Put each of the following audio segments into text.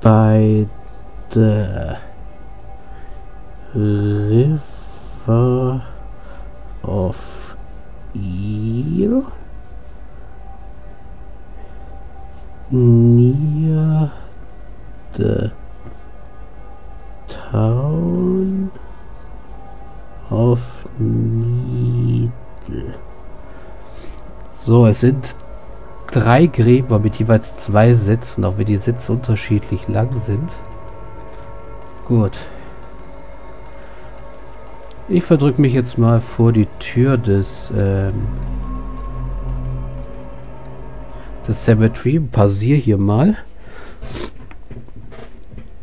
bei der River of Eel near the town of Needle. So, es sind 3 Gräber mit jeweils 2 Sätzen, auch wenn die Sätze unterschiedlich lang sind. Gut. Ich verdrücke mich jetzt mal vor die Tür des Cemetery. Passiere hier mal.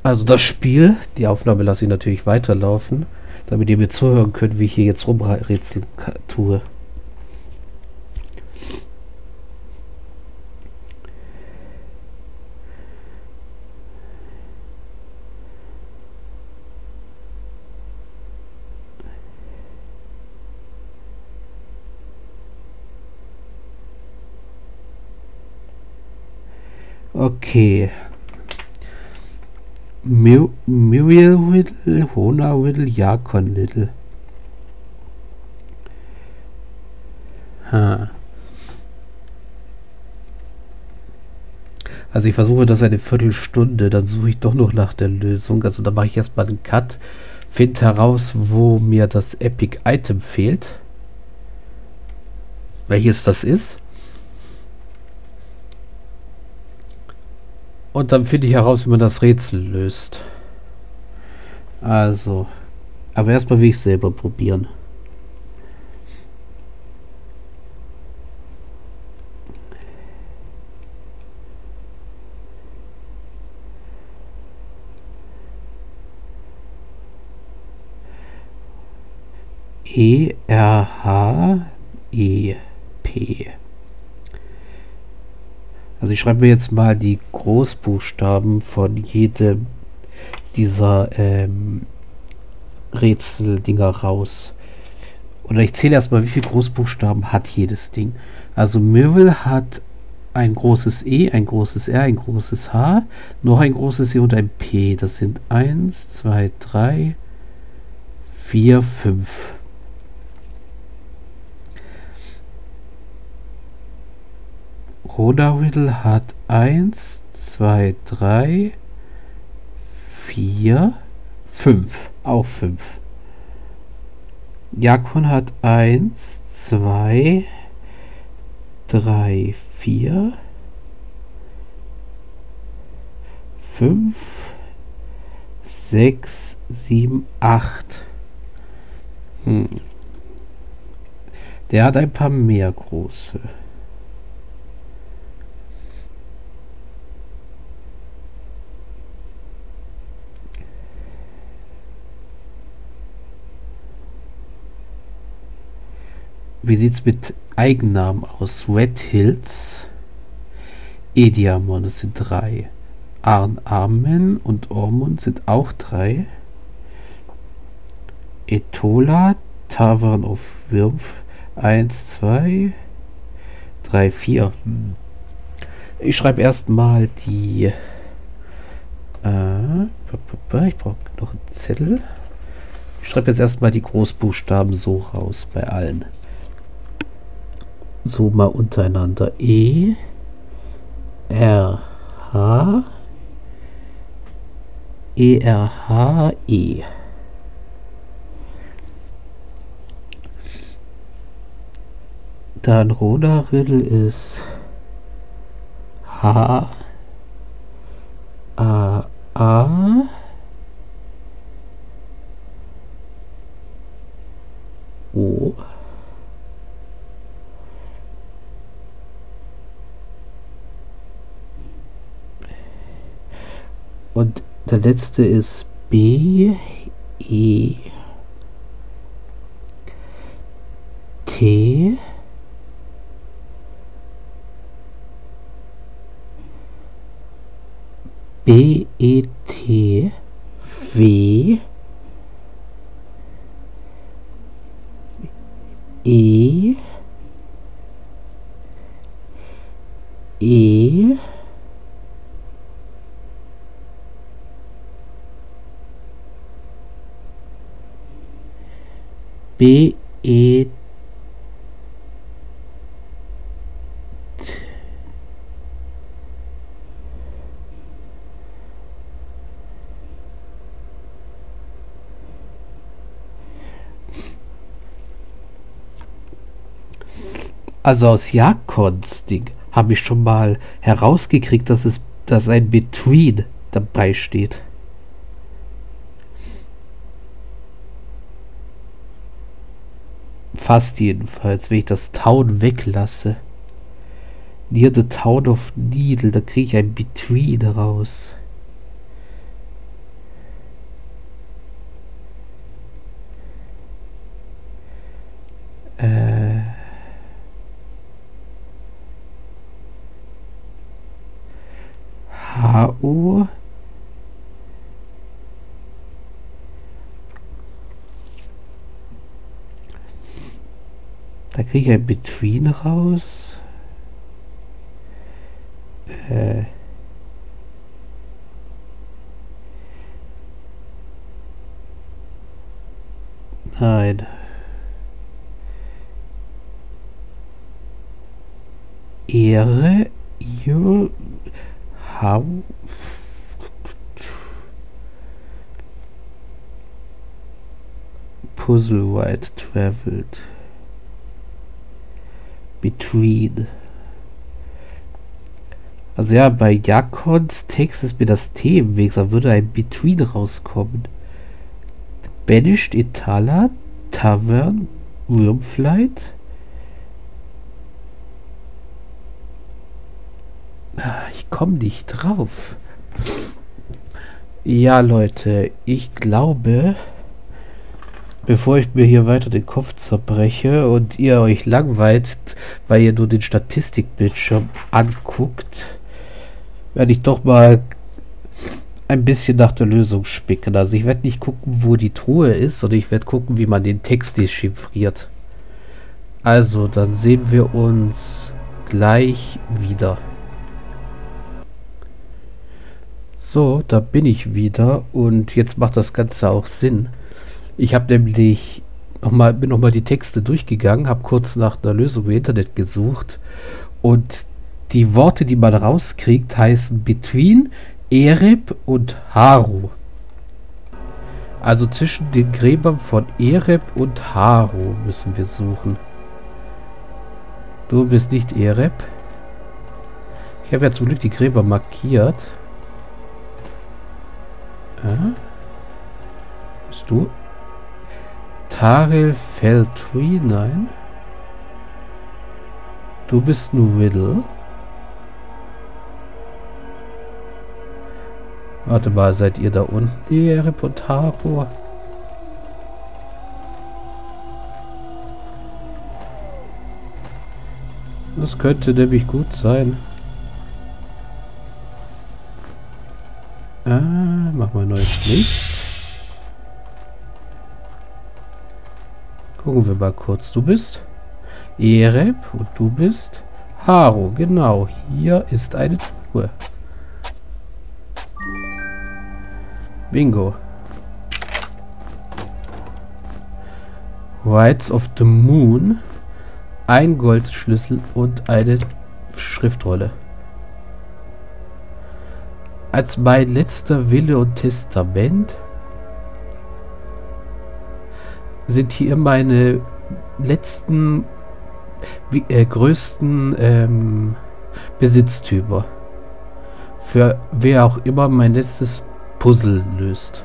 Also das Spiel, die Aufnahme lasse ich natürlich weiterlaufen, damit ihr mir zuhören könnt, wie ich hier jetzt rumrätseln tue. Okay. Muriel Whittle, Hona Whittle, Jakon Whittle. Ha. Also ich versuche das eine Viertelstunde, dann suche ich doch noch nach der Lösung. Also da mache ich erstmal einen Cut, finde heraus, wo mir das Epic Item fehlt. Welches das ist. Und dann finde ich heraus, wie man das Rätsel löst. Also, aber erstmal will ich es selber probieren. E-R-H-E-P. Also ich schreibe mir jetzt mal die Großbuchstaben von jedem dieser Rätseldinger raus. Oder ich zähle erstmal, wie viele Großbuchstaben hat jedes Ding. Also Muriel hat ein großes E, ein großes R, ein großes H, noch ein großes E und ein P. Das sind 1, 2, 3, 4, 5. Hona Whittle hat 1, 2, 3, 4, 5. Auch 5. Jakon hat 1, 2, 3, 4, 5, 6, 7, 8. Der hat ein paar mehr große. Wie sieht es mit Eigennamen aus? Red Hills, Ediamon, das sind 3. Arn, Armen und Ormund sind auch 3. Etola, Tavern of Würf, 1, 2, 3, 4. Ich schreibe erstmal die... ich brauche noch einen Zettel. Ich schreibe jetzt erstmal die Großbuchstaben so raus bei allen. So mal untereinander. E, R, H, E, R, H, E. Dann Hona Whittle ist H, A, A, O, und der letzte ist B, E, T, B, E, T, W, E, E, Also aus Jakons Ding habe ich schon mal herausgekriegt, dass ein Between dabei steht. Fast jedenfalls, wenn ich das Town weglasse. Near the Town of Needle, da kriege ich ein Between raus. Haru. Da kriege ich ein Between raus. Nein. Ehre. Haru. Puzzle Ride Traveled. Between. Also ja, bei Jakons Text ist mir das T im Weg, da würde ein Between rauskommen. Banished Etola, Tavern, Würmflight. Ich komme nicht drauf. Ja, Leute, ich glaube, bevor ich mir hier weiter den Kopf zerbreche und ihr euch langweilt, weil ihr nur den Statistikbildschirm anguckt, werde ich doch mal ein bisschen nach der Lösung spicken. Also ich werde nicht gucken, wo die Truhe ist, sondern ich werde gucken, wie man den Text dechiffriert. Also, dann sehen wir uns gleich wieder. So, da bin ich wieder und jetzt macht das Ganze auch Sinn. Ich habe nämlich bin nochmal die Texte durchgegangen, habe kurz nach einer Lösung im Internet gesucht und die Worte, die man rauskriegt, heißen Between, Ereb und Haru. Also zwischen den Gräbern von Ereb und Haru müssen wir suchen. Du bist nicht Ereb. Ich habe ja zum Glück die Gräber markiert. Bist du? Tarell Feltri, nein. Du bist ein Widdle. Warte mal, seid ihr da unten? Ereportal. Das könnte nämlich gut sein. Mach mal neues Licht. Gucken wir mal kurz. Du bist Ereb und du bist Haru. Genau, hier ist eine Truhe. Bingo. Rides of the Moon. Ein Goldschlüssel und eine Schriftrolle. Als mein letzter Wille und Testament sind hier meine letzten, größten Besitztümer. Für wer auch immer mein letztes Puzzle löst.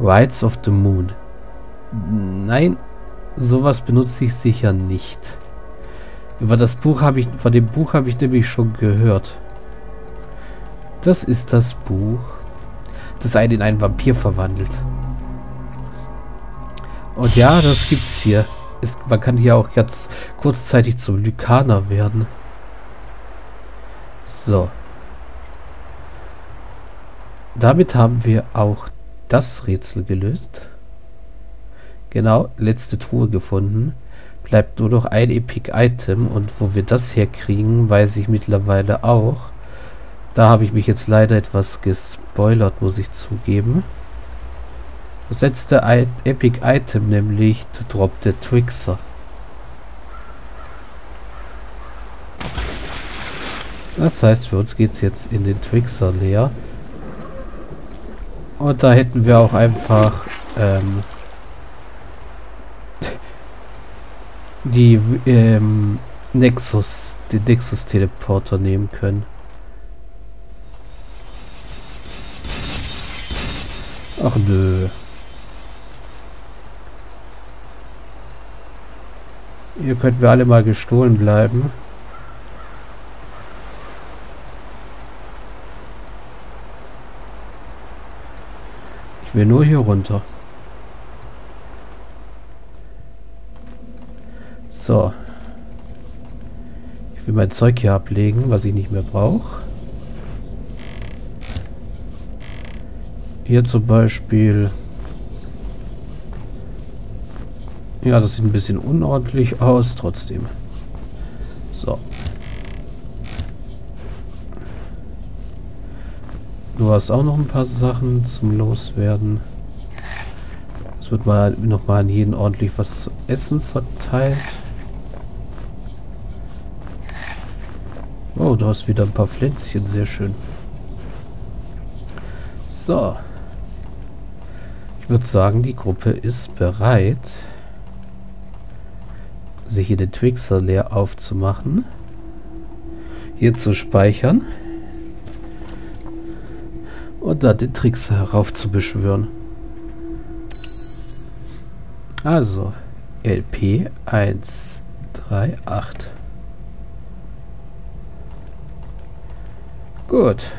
Rides of the Moon. Nein, sowas benutze ich sicher nicht. Von dem Buch habe ich nämlich schon gehört. Das ist das Buch, das einen in einen Vampir verwandelt. Und ja, das gibt's hier. Man kann hier auch jetzt kurzzeitig zum Lykaner werden. So. Damit haben wir auch das Rätsel gelöst. Genau, letzte Truhe gefunden. Bleibt nur noch ein Epic-Item. Und wo wir das herkriegen, weiß ich mittlerweile auch. Da habe ich mich jetzt leider etwas gespoilert, muss ich zugeben. Das letzte Epic Item, nämlich to drop der Twixer. Das heißt, für uns geht es jetzt in den Trickster Lair. Und da hätten wir auch einfach die Nexus, den Nexus-Teleporter nehmen können. Ach nö. Hier könnten wir alle mal gestohlen bleiben. Ich will nur hier runter. So. Ich will mein Zeug hier ablegen, was ich nicht mehr brauche. Hier zum Beispiel. Ja, das sieht ein bisschen unordentlich aus, trotzdem. So. Du hast auch noch ein paar Sachen zum Loswerden. Es wird mal nochmal an jeden ordentlich was zu essen verteilt. Oh, du hast wieder ein paar Pflänzchen, sehr schön. So. Ich würde sagen, die Gruppe ist bereit, sich hier den Twixer leer aufzumachen. Hier zu speichern. Und da den Trickster heraufzubeschwören. Also, LP 138. Gut.